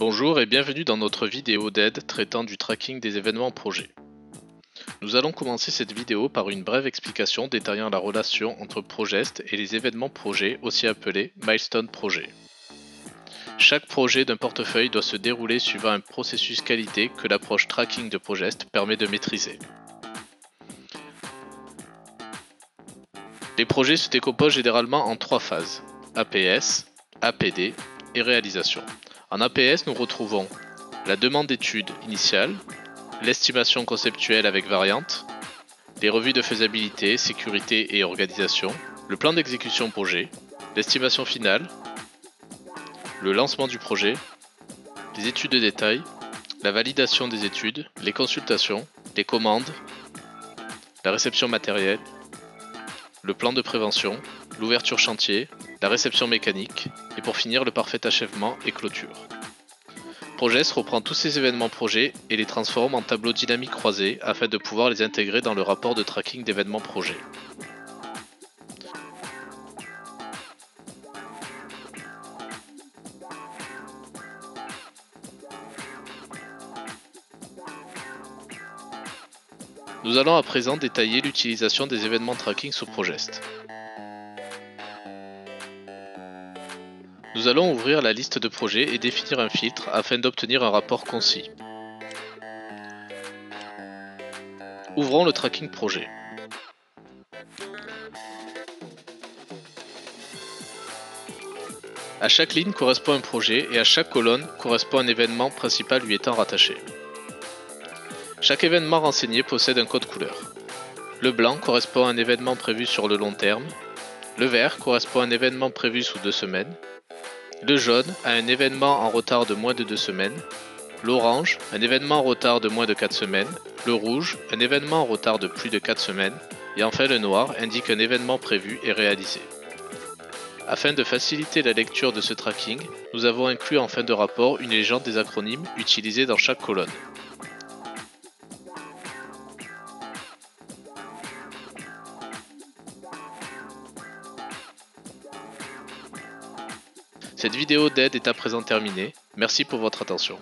Bonjour et bienvenue dans notre vidéo d'aide traitant du tracking des événements en projet. Nous allons commencer cette vidéo par une brève explication détaillant la relation entre Progest et les événements projet, aussi appelés Milestone Projet. Chaque projet d'un portefeuille doit se dérouler suivant un processus qualité que l'approche tracking de Progest permet de maîtriser. Les projets se décomposent généralement en trois phases, APS, APD et réalisation. En APS, nous retrouvons la demande d'étude initiale, l'estimation conceptuelle avec variante, les revues de faisabilité, sécurité et organisation, le plan d'exécution projet, l'estimation finale, le lancement du projet, les études de détail, la validation des études, les consultations, les commandes, la réception matérielle, le plan de prévention, l'ouverture chantier, la réception mécanique, et pour finir le parfait achèvement et clôture. Progest reprend tous ces événements projets et les transforme en tableaux dynamiques croisés afin de pouvoir les intégrer dans le rapport de tracking d'événements projets. Nous allons à présent détailler l'utilisation des événements tracking sous Progest. Nous allons ouvrir la liste de projets et définir un filtre afin d'obtenir un rapport concis. Ouvrons le tracking projet. À chaque ligne correspond un projet et à chaque colonne correspond un événement principal lui étant rattaché. Chaque événement renseigné possède un code couleur. Le blanc correspond à un événement prévu sur le long terme, le vert correspond à un événement prévu sous 2 semaines, le jaune à un événement en retard de moins de 2 semaines, l'orange un événement en retard de moins de 4 semaines, le rouge un événement en retard de plus de 4 semaines et enfin le noir indique un événement prévu et réalisé. Afin de faciliter la lecture de ce tracking, nous avons inclus en fin de rapport une légende des acronymes utilisés dans chaque colonne. Cette vidéo d'aide est à présent terminée. Merci pour votre attention.